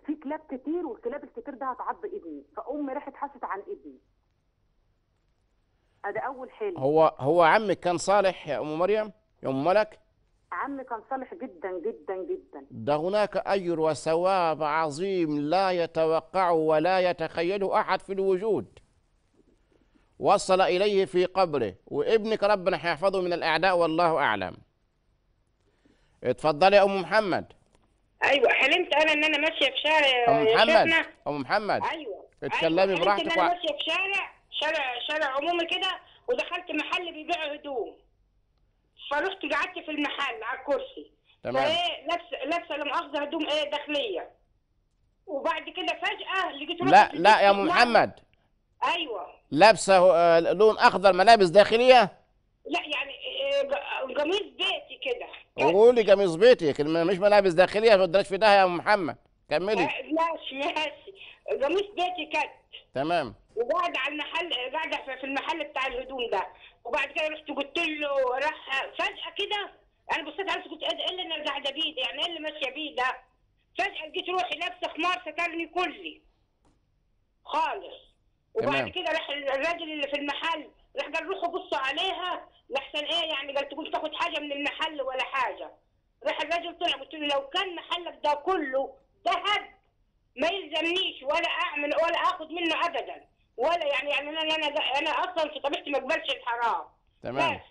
في كلاب كتير، والكلاب الكتير ده هتعض ابني، فامي راحت حست عن ابني. ده اول حلم. هو هو عمك كان صالح يا ام مريم يا ام ملك؟ عمي كان صالح جدا جدا جدا. ده هناك اجر وثواب عظيم لا يتوقعه ولا يتخيله احد في الوجود. وصل اليه في قبره، وابنك ربنا هيحفظه من الاعداء والله اعلم. اتفضلي يا ام محمد. ايوه، حلمت انا ان انا ماشيه في شارع ام محمد شفنا. ام محمد ايوه اتكلمي أيوة. براحتك. انا ماشيه في شارع شارع شارع عمومي كده، ودخلت محل بيبيع هدوم، فروحت قعدت في المحل على الكرسي. تمام. فايه لابسه لابسه لا مؤاخذه هدوم ايه داخليه، وبعد كده فجاه لقيت لا لا يا ام محمد. ايوه لابسه لون اخضر، ملابس داخليه. لا يعني قميص بيتي كده. قولي قميص بيتك، مش ملابس داخليه، ما تودريش في ده يا ام محمد، كملي. ماشي ماشي، قميص بيتي كت. تمام. وقاعده على المحل، قاعده في المحل بتاع الهدوم ده، وبعد كده رحت قلت له، راح فجاه كده انا بصيت على نفسي قلت ايه اللي انا قاعده بيه ده؟ يعني ايه اللي ماشيه بيه ده؟ فجاه لقيت روحي لابسه خمار سترني كلي خالص. وبعد تمام. كده راح الراجل اللي في المحل راح قال روحوا بصوا عليها لحسن ايه يعني، قال تقول تاخد حاجه من المحل ولا حاجه. راح الراجل طلع، قلت له لو كان محلك ده كله ذهب ما يلزمنيش ولا اعمل ولا اخد منه ابدا، ولا يعني يعني انا انا انا اصلا في طبيعتي ما اقبلش الحرام. تمام. بس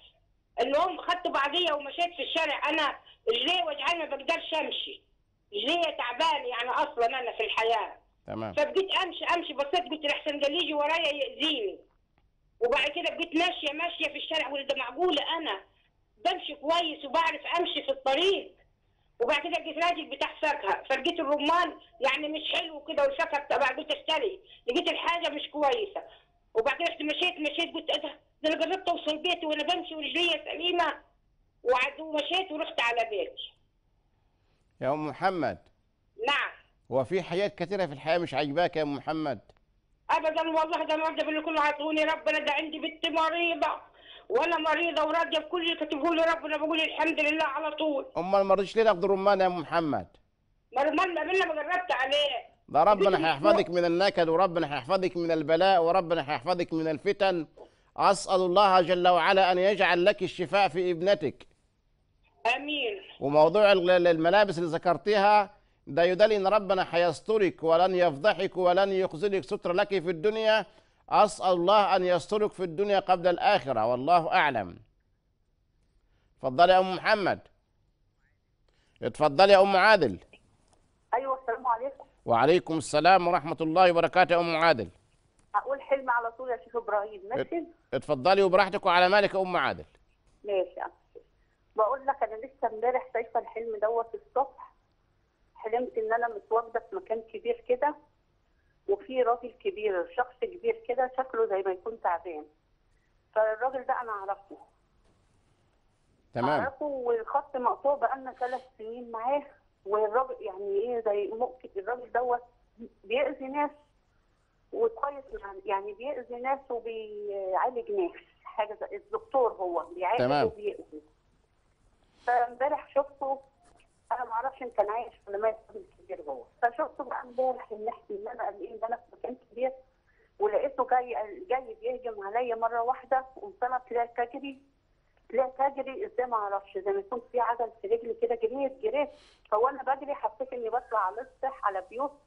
المهم خدت بعضيه ومشيت في الشارع، انا رجليا وجعانه ما بقدرش امشي، رجليا تعبانه يعني اصلا انا في الحياه. تمام. فبقيت امشي امشي، بصيت قلت لحسن ده اللي يجي ورايا ياذيني. وبعد كده بقيت ماشيه ماشيه في الشارع، ولا ده معقوله انا بمشي كويس وبعرف امشي في الطريق. وبعد كده لقيت راجل بتاع فاكهه، فلقيت الرمان يعني مش حلو كده والفاكهه بتاع، قلت اشتري، لقيت الحاجه مش كويسه. وبعد كده مشيت مشيت قلت ايه ده، انا جربت اوصل بيتي وانا بمشي ورجليا سليمه، ومشيت ورحت على بيتي. يا ام محمد. نعم. هو في حاجات كثيره في الحياه مش عاجباك يا ام محمد؟ ابدا والله، ده مرضى باللي كله عطوني ربنا، ده عندي بنت مريضه وانا مريضه وراضيه بكل اللي كاتبه لي ربنا، بقول الحمد لله على طول. امال ما رضيتش ليه تاخد الرمان يا ام محمد؟ ما الرمان ما بينا ما جربت عليه. ده ربنا هيحفظك من النكد، وربنا هيحفظك من البلاء، وربنا هيحفظك من الفتن. اسال الله جل وعلا ان يجعل لك الشفاء في ابنتك. امين. وموضوع الملابس اللي ذكرتيها ده يدل ان ربنا هيسترك ولن يفضحك ولن يخزلك، ستر لك في الدنيا. اسال الله ان يسترك في الدنيا قبل الاخره والله اعلم. اتفضلي يا ام محمد. اتفضلي يا ام عادل. ايوه السلام عليكم. وعليكم السلام ورحمه الله وبركاته يا ام عادل. اقول حلم على طول يا شيخ ابراهيم؟ ماشي. اتفضلي وبراحتك وعلى مالك يا ام عادل. ماشي. بقول لك انا لسه امبارح شايفه الحلم دوت الصبح. حلمت ان انا متواجده في مكان كبير كده، وفي راجل كبير، شخص كبير كده شكله زي ما يكون تعبان. فالراجل ده انا اعرفه. تمام. اعرفه والخط مقطوع بقالنا ثلاث سنين معاه، والراجل يعني ايه زي ممكن الراجل دوت بيأذي ناس وكويس يعني، بيأذي ناس وبيعالج ناس، حاجه زي الدكتور هو بيعالج وبيأذي. فامبارح شفته، انا ما اعرفش ان كان عايش ولا مات كبير هو، فشفته بقى امبارح من ناحيه ان انا قال ايه ان انا في مكان كبير، ولقيته جاي جاي بيهجم عليا مره واحده، قمت انا طلعت اجري طلعت اجري ازاي ما اعرفش، زي ما يكون في عجل في رجلي كده، جريت جريت فهو انا بجري حسيت اني بطلع على السطح، على بيوت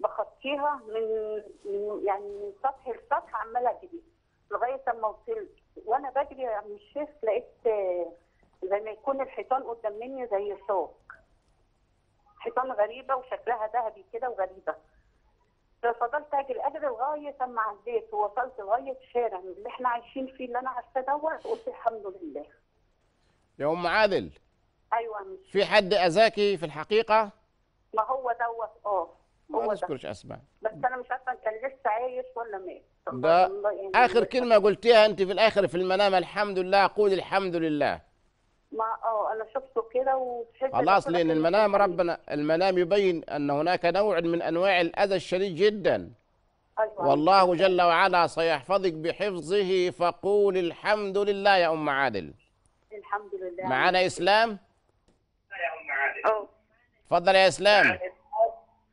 بخطيها من يعني من سطح لسطح، عماله اجري لغايه اما وصلت. وانا بجري يا عم الشيخ لقيت زي ما يكون الحيطان قدام مني زي شوك، حيطان غريبه وشكلها ذهبي كده وغريبه. فضلت اجري اجري لغايه اما عديت ووصلت لغايه شارع اللي احنا عايشين فيه اللي انا عارفاه دوت، قلت الحمد لله. يا ام عادل. ايوه مش في حد اذاكي في الحقيقه؟ ما هو دوت اه هو ما اذكرش اسماء، بس انا مش عارفه كان لسه عايش ولا مات. ده يعني اخر كلمه قلتيها انت في الاخر في المنام الحمد لله، قول الحمد لله. ما اه انا شفته كده وبحس خلاص، لان المنام ربنا المنام يبين ان هناك نوع من انواع الاذى الشديد جدا. أيوة. والله جل وعلا سيحفظك بحفظه، فقول الحمد لله يا ام عادل. الحمد لله. معانا اسلام؟ يا ام عادل. اه اتفضل يا اسلام.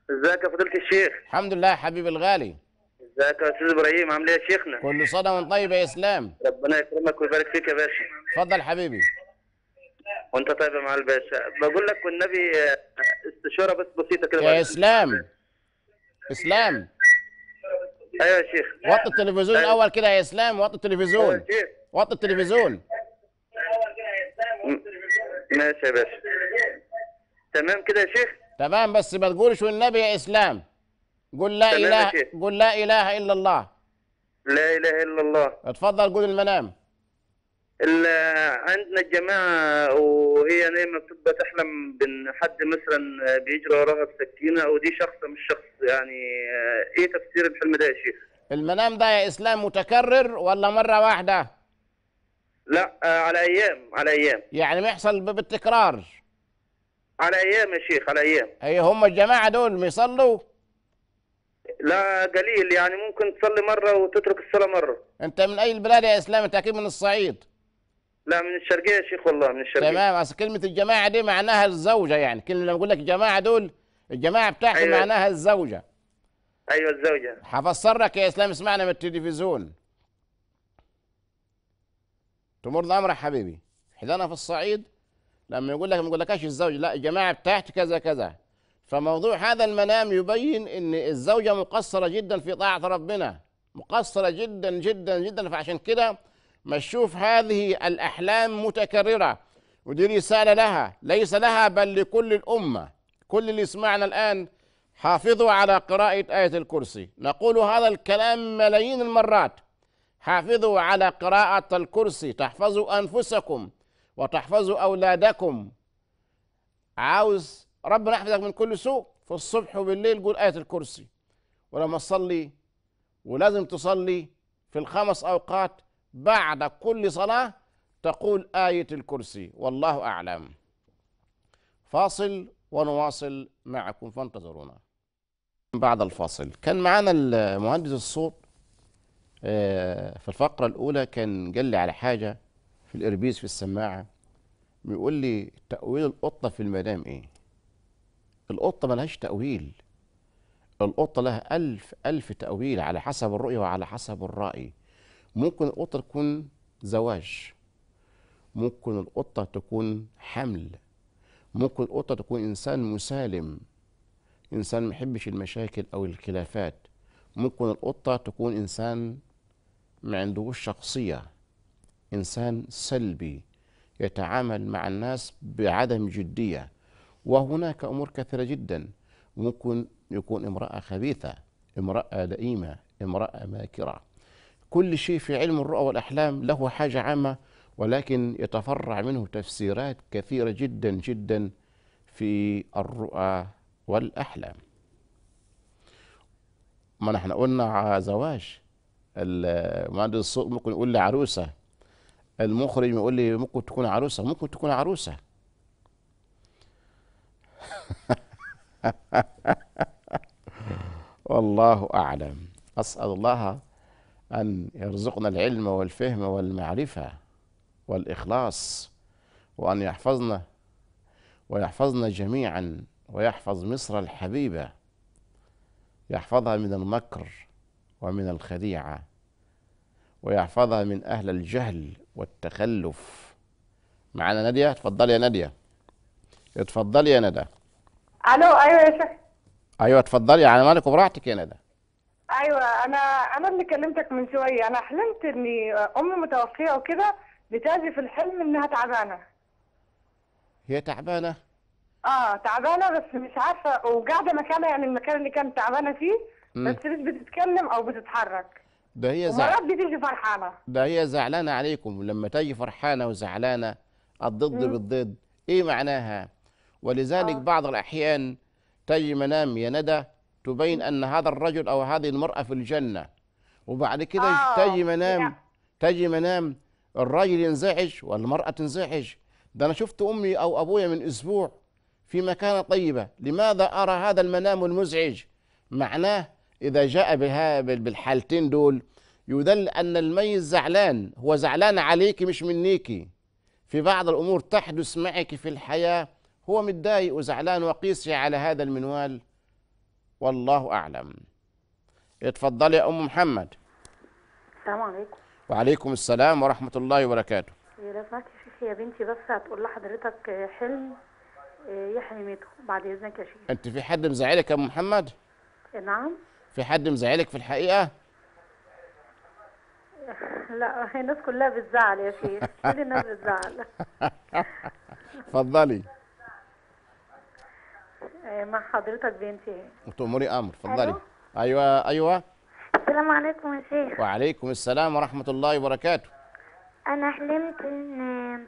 ازيك يا فضيلة الشيخ؟ الحمد لله يا حبيبي الغالي. ازيك يا استاذ ابراهيم، عامل ايه يا شيخنا؟ كل سنه وانت طيب يا اسلام. ربنا يكرمك ويبارك فيك يا باشا. اتفضل حبيبي. وانت طيب يا معالي الباشا. بقول لك والنبي استشاره بس بسيطه كده يا اسلام. اسلام. ايوه يا شيخ. وطي التلفزيون أيوة. الاول كده يا اسلام، وطي التلفزيون. أيوة يا شيخ. وطي التلفزيون. ماشي يا باشا. تمام كده يا شيخ؟ تمام، بس ما تقولش والنبي يا اسلام. قول لا اله قول لا اله الا الله. لا اله الا الله. اتفضل قول المنام. عندنا الجماعه وهي نايمه بتبقى تحلم بان حد مثلا بيجري وراها بسكينه، ودي شخص مش شخص، يعني ايه تفسير الحلم ده يا شيخ؟ المنام ده يا اسلام متكرر ولا مره واحده؟ لا على ايام على ايام، يعني بيحصل بالتكرار على ايام يا شيخ على ايام. اي هم الجماعه دول بيصلوا؟ لا قليل، يعني ممكن تصلي مره وتترك الصلاه مره. انت من اي البلاد يا اسلام؟ انت اكيد من الصعيد. لا من الشرقية يا شيخ والله من الشرقية. تمام، اصل كلمة الجماعة دي معناها الزوجة، يعني كلمة لما بقول لك الجماعة دول الجماعة بتاعتي أيوة. معناها الزوجة. ايوه الزوجة. هفسر لك يا اسلام، اسمعنا من التلفزيون. تمر الامر يا حبيبي، احنا في الصعيد لما يقول لك ما يقولكش الزوجة، لا الجماعة بتاعتي كذا كذا. فموضوع هذا المنام يبين ان الزوجة مقصرة جدا في طاعة ربنا، مقصرة جدا جدا جدا، فعشان كده ما تشوف هذه الأحلام متكررة. ودي رسالة لها، ليس لها بل لكل الأمة. كل اللي سمعنا الآن حافظوا على قراءة آية الكرسي، نقول هذا الكلام ملايين المرات. حافظوا على قراءة الكرسي، تحفظوا أنفسكم وتحفظوا أولادكم. عاوز ربنا يحفظك من كل سوء، في الصبح وبالليل قول آية الكرسي. ولما تصلي، ولازم تصلي في الخمس أوقات، بعد كل صلاة تقول آية الكرسي. والله أعلم. فاصل ونواصل معكم فانتظرونا. بعد الفاصل كان معانا المهندس الصوت في الفقرة الأولى، كان قال لي على حاجة في الإربيز في السماعة، بيقول لي تأويل القطة في المنام إيه؟ القطة ملهاش تأويل، القطة لها ألف ألف تأويل على حسب الرؤية وعلى حسب الرأي. ممكن القطة تكون زواج، ممكن القطة تكون حمل، ممكن القطة تكون إنسان مسالم، إنسان ما يحبش المشاكل أو الخلافات، ممكن القطة تكون إنسان ما عندهوش شخصية، إنسان سلبي يتعامل مع الناس بعدم جدية، وهناك أمور كثيرة جدا. ممكن يكون امرأة خبيثة، امرأة لئيمة، امرأة ماكرة. كل شيء في علم الرؤى والأحلام له حاجة عامة، ولكن يتفرع منه تفسيرات كثيرة جدا جدا في الرؤى والأحلام. ما نحن قلنا زواج، المهندس الصوت ممكن يقول لي عروسة، المخرج يقول لي ممكن تكون عروسة، ممكن تكون عروسة. والله أعلم. أسأل الله أن يرزقنا العلم والفهم والمعرفة والإخلاص، وأن يحفظنا ويحفظنا جميعا، ويحفظ مصر الحبيبة، يحفظها من المكر ومن الخديعة، ويحفظها من أهل الجهل والتخلف. معنا نادية، اتفضلي يا نادية. اتفضلي يا ندى. ألو أيوه يا شيخ. أيوه اتفضلي، على مالك وبراحتك يا ندى. ايوه انا انا اللي كلمتك من شويه، انا حلمت اني امي متوفيه وكده، بتأذي في الحلم انها تعبانه. هي تعبانه؟ اه تعبانه، بس مش عارفه وقاعده مكانها، يعني المكان اللي كانت تعبانه فيه بس مش بتتكلم او بتتحرك. ده هي زعلانه، مرات بتيجي فرحانه. ده هي زعلانه عليكم، ولما تيجي فرحانه وزعلانه الضد مم. بالضد، ايه معناها؟ ولذلك آه. بعض الاحيان تيجي منام يا ندى تبين ان هذا الرجل او هذه المراه في الجنه، وبعد كده آه. تيجي منام تيجي منام الراجل ينزعج والمراه تنزعج. ده انا شفت امي او ابويا من اسبوع في مكانه طيبه، لماذا ارى هذا المنام المزعج؟ معناه اذا جاء بها بالحالتين دول يدل ان الميت زعلان، هو زعلان عليكي مش منيكي. في بعض الامور تحدث معك في الحياه هو متضايق وزعلان، وقيسي على هذا المنوال والله اعلم. اتفضلي يا ام محمد. السلام عليكم. وعليكم السلام ورحمه الله وبركاته. يا رفاقي شيخي يا بنتي، بس هتقول لحضرتك حلم يحيى ميته بعد اذنك يا شيخ. انت في حد مزعلك يا ام محمد؟ نعم. في حد مزعلك في الحقيقه؟ لا، الناس كلها بتزعل يا شيخ، كل الناس بتزعل. اتفضلي. مع حضرتك بنتي. وتؤمري امر، اتفضلي. ايوه ايوه. السلام عليكم يا شيخ. وعليكم السلام ورحمه الله وبركاته. انا حلمت ان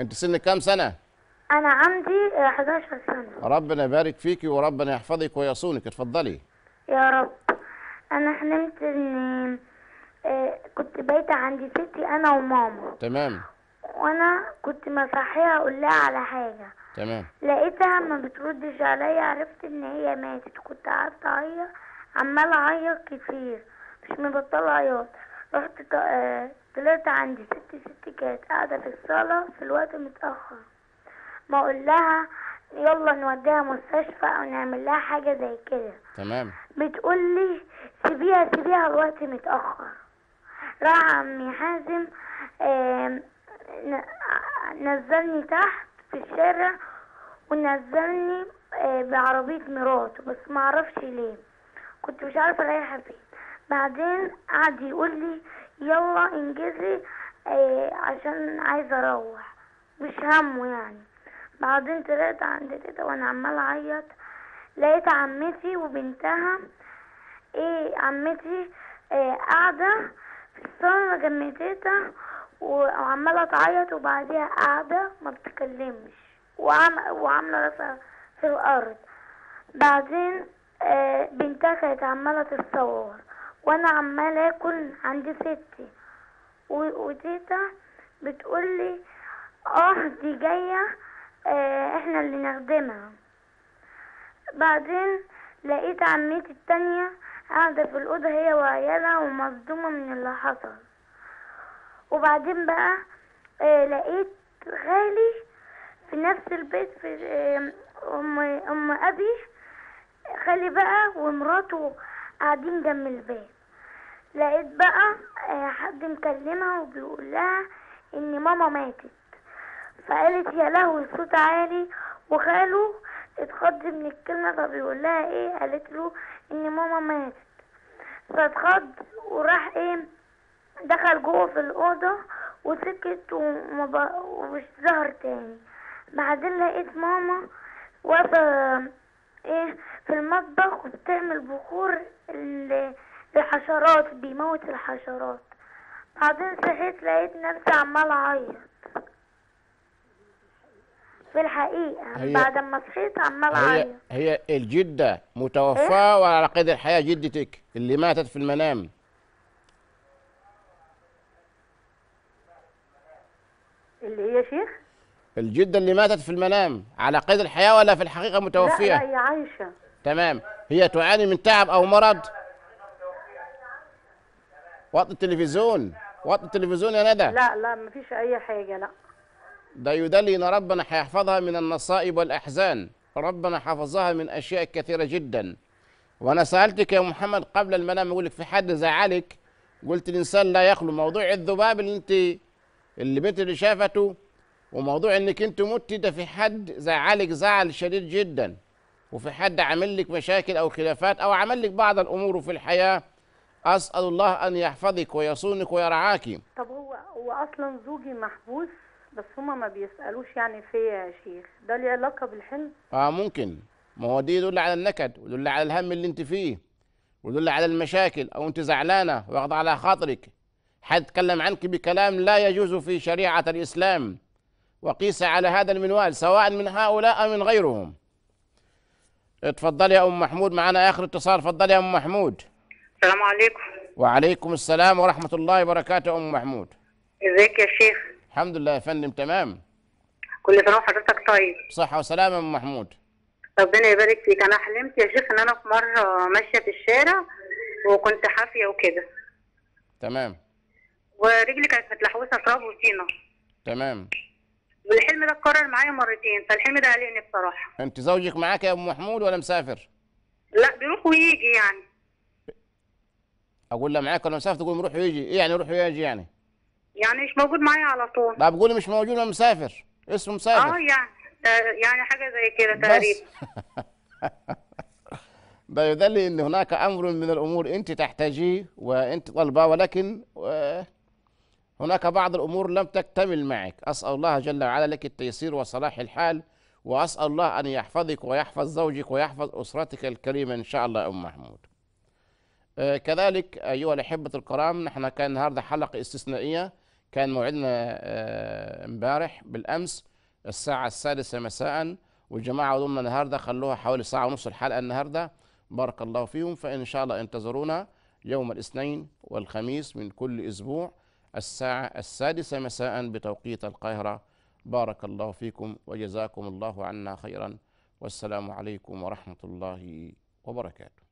انت سنك كام سنه؟ أنا عندي إحدى عشرة سنة. ربنا يبارك فيكي وربنا يحفظك ويصونك، اتفضلي. يا رب. أنا حلمت إني كنت بايتة عند ستي أنا وماما. تمام. وأنا كنت مصحيها أقول لها على حاجة. تمام. لقيتها ما بتردش عليا، عرفت إن هي ماتت، كنت قعدت أعيط، عمالة أعيط كتير، مش مبطلة عياط. رحت طلعت عند ستي، ستي كانت قاعدة في الصالة في الوقت متأخر. ما اقول لها يلا نوديها مستشفى او نعمل لها حاجه زي كده. تمام. بتقول لي سيبيها سيبيها الوقت متاخر. راح عمي حازم آه نزلني تحت في الشارع ونزلني آه بعربيه مراته، بس ما اعرفش ليه، كنت مش عارفه رايحه فين. بعدين قعد يقول لي يلا انجزي آه عشان عايزه اروح، مش همه يعني. بعدين طلعت عند تيتا وانا عماله اعيط، لقيت عمتي وبنتها ايه عمتي قاعده إيه في الصاله جنب تيتا وعماله تعيط، وبعديها قاعده ما بتتكلمش وعامله راسها في الارض. بعدين إيه بنتها كانت عماله تتصور وانا عماله اكل عند ستي، وتيتا بتقولي اه دي جايه احنا اللي نخدمها. بعدين لقيت عمتي التانية قاعدة في الأوضة هي وعيالها ومصدومة من اللي حصل. وبعدين بقى اه لقيت خالي في نفس البيت في اه ام ام ابي، خالي بقى ومراته قاعدين جنب البيت. لقيت بقى اه حد مكلمها وبيقولها ان ماما ماتت، فقالت يا لهوي الصوت عالي، وخاله اتخض من الكلمه فبيقول لها ايه، قالت له ان ماما ماتت، فاتخض وراح ايه دخل جوه في الاوضه وسكت ومش ظهر تاني. بعدين لقيت ماما واقفه ايه في المطبخ وبتعمل بخور للحشرات، بيموت الحشرات. بعدين صحيت لقيت نفسي عماله اعيط في الحقيقة، بعد ما صحيت عمال اعيط. هي هي الجدة متوفاة إيه؟ وعلى قيد الحياة جدتك اللي ماتت في المنام. اللي هي شيخ؟ الجدة اللي ماتت في المنام على قيد الحياة ولا في الحقيقة متوفية؟ لا لا هي عايشة. تمام. هي تعاني من تعب أو مرض؟ وطي التلفزيون، وطي التلفزيون يا ندى. لا لا مفيش أي حاجة. لا ده يدل ان ربنا هيحفظها من النصائب والاحزان، ربنا حفظها من اشياء كثيره جدا. وانا سالتك يا محمد قبل المنام اقول لك في حد زعلك، قلت الانسان لا يخلو. موضوع الذباب اللي انت اللي بنت اللي شافته وموضوع انك انت متي، ده في حد زعلك زعل شديد جدا، وفي حد عامل لك مشاكل او خلافات او عامل لك بعض الامور في الحياه. اسال الله ان يحفظك ويصونك ويرعاكي. طب هو هو اصلا زوجي محبوس بس هما ما بيسألوش يعني فيا يا شيخ، ده ليه علاقة بالحلم؟ اه ممكن ما هو دي يدل على النكد، ويدل على الهم اللي انت فيه، ويدل على المشاكل، او انت زعلانه واخد على خاطرك، حد تكلم عنك بكلام لا يجوز في شريعه الاسلام، وقيس على هذا المنوال سواء من هؤلاء او من غيرهم. اتفضلي يا ام محمود، معنا اخر اتصال، اتفضلي يا ام محمود. السلام عليكم. وعليكم السلام ورحمه الله وبركاته يا ام محمود. ازيك يا شيخ؟ الحمد لله يا فندم تمام. كل سنه وحضرتك طيب. صحه وسلامه يا ام محمود. ربنا يبارك فيك. انا حلمت يا شيخ ان انا في مره ماشيه في الشارع وكنت حافيه وكده. تمام. ورجلي كانت متلحوسه تراب وطينه. تمام. والحلم ده اتكرر معايا مرتين، فالحلم ده قلقني بصراحه. انت زوجك معاك يا ام محمود ولا مسافر؟ لا بيروح ويجي يعني. اقول لها معاك ولا مسافر تقول بيروح ويجي، ايه يعني يروح ويجي يعني؟ يعني مش موجود معايا على طول. لا بقولي مش موجود، ما مسافر، اسمه مسافر. اه يعني يعني حاجه زي كده تقريبا. ده يدل ان هناك امر من الامور انت تحتاجيه وانت طالباه، ولكن هناك بعض الامور لم تكتمل معك. اسال الله جل وعلا لك التيسير وصلاح الحال، واسال الله ان يحفظك ويحفظ زوجك ويحفظ اسرتك الكريمه ان شاء الله يا ام محمود. كذلك ايها الاحبه الكرام، نحن كان النهارده حلقه استثنائيه، كان موعدنا امبارح بالامس الساعة السادسة مساء، والجماعة ضمن النهاردة خلوها حوالي ساعة ونص الحلقة النهاردة، بارك الله فيهم. فإن شاء الله انتظرونا يوم الاثنين والخميس من كل أسبوع الساعة السادسة مساء بتوقيت القاهرة. بارك الله فيكم وجزاكم الله عنا خيرا، والسلام عليكم ورحمة الله وبركاته.